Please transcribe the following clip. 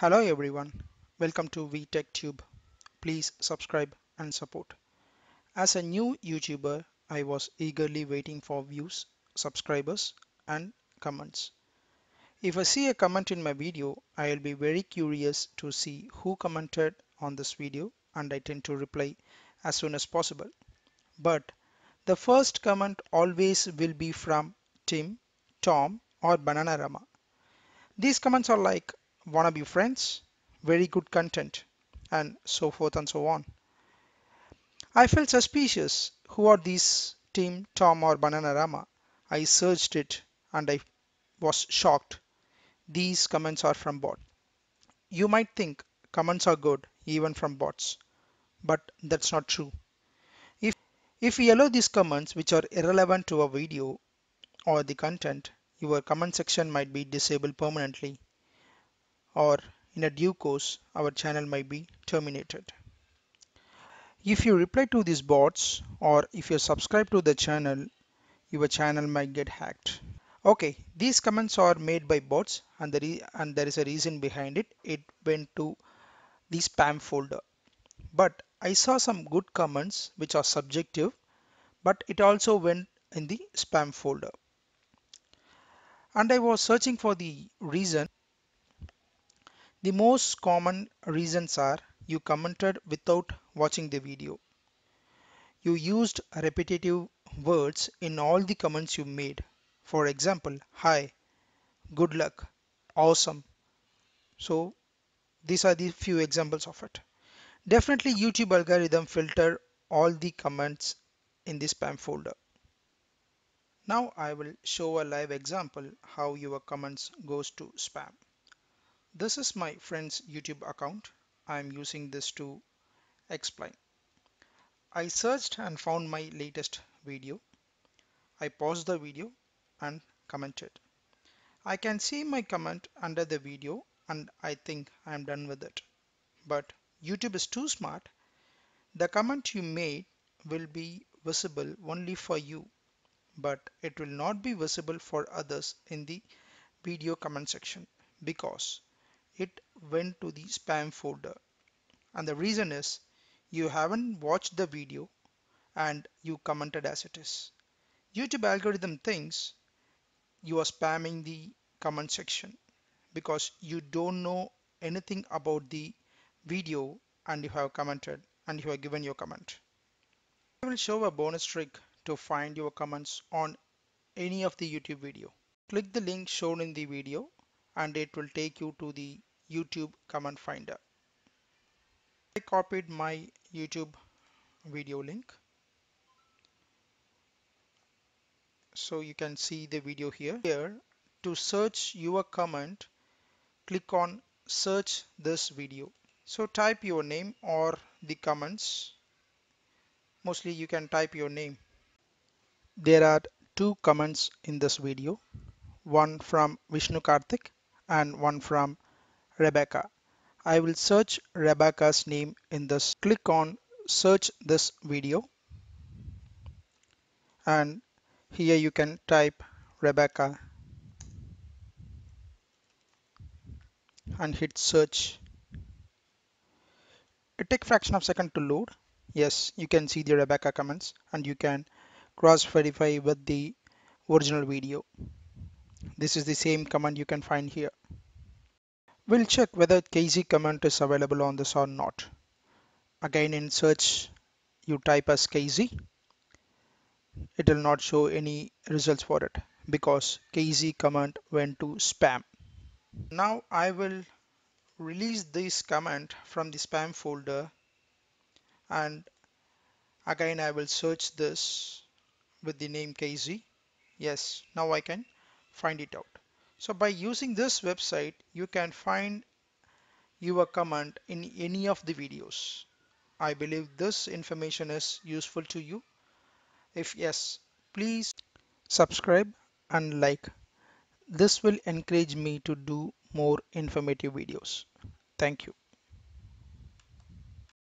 Hello everyone, welcome to VTechTube. Please subscribe and support. As a new YouTuber, I was eagerly waiting for views, subscribers and comments. If I see a comment in my video, I'll be very curious to see who commented on this video and I tend to reply as soon as possible. But the first comment always will be from Tim, Tom or Bananarama. These comments are like, wanna be friends, very good content, and so forth and so on. I felt suspicious. Who are these Tim, Tom or Bananarama? I searched it and I was shocked. These comments are from bot. You might think comments are good even from bots, but that's not true. If we allow these comments which are irrelevant to our video or the content, your comment section might be disabled permanently, or in a due course our channel might be terminated. If you reply to these bots or if you subscribe to the channel, your channel might get hacked. Okay, these comments are made by bots and there is a reason behind it. It went to the spam folder. But I saw some good comments which are subjective, but it also went in the spam folder. And I was searching for the reason. The most common reasons are you commented without watching the video. You used repetitive words in all the comments you made. For example, hi, good luck, awesome. So these are the few examples of it. Definitely YouTube algorithm filter all the comments in the spam folder. Now I will show a live example how your comments goes to spam. This is my friend's YouTube account. I am using this to explain. I searched and found my latest video. I paused the video and commented. I can see my comment under the video and I think I am done with it. But YouTube is too smart. The comment you made will be visible only for you, but it will not be visible for others in the video comment section because it went to the spam folder. And the reason is you haven't watched the video and you commented as it is. YouTube algorithm thinks you are spamming the comment section because you don't know anything about the video and you have commented and you have given your comment. I will show a bonus trick to find your comments on any of the YouTube video. Click the link shown in the video and it will take you to the YouTube comment finder. I copied my YouTube video link. So you can see the video here. Here, to search your comment, click on search this video. So type your name or the comments. Mostly you can type your name. There are two comments in this video. One from Vishnu Karthik and one from Rebecca. I will search Rebecca's name in this. Click on search this video and here you can type Rebecca and hit search. It takes a fraction of a second to load. Yes, you can see the Rebecca comments and you can cross verify with the original video. This is the same comment you can find here. We'll check whether KZ comment is available on this or not. Again in search you type as KZ. It will not show any results for it because KZ comment went to spam. Now I will release this comment from the spam folder and again I will search this with the name KZ. Yes, now I can find it out. So by using this website, you can find your comment in any of the videos. I believe this information is useful to you. If yes, please subscribe and like. This will encourage me to do more informative videos. Thank you.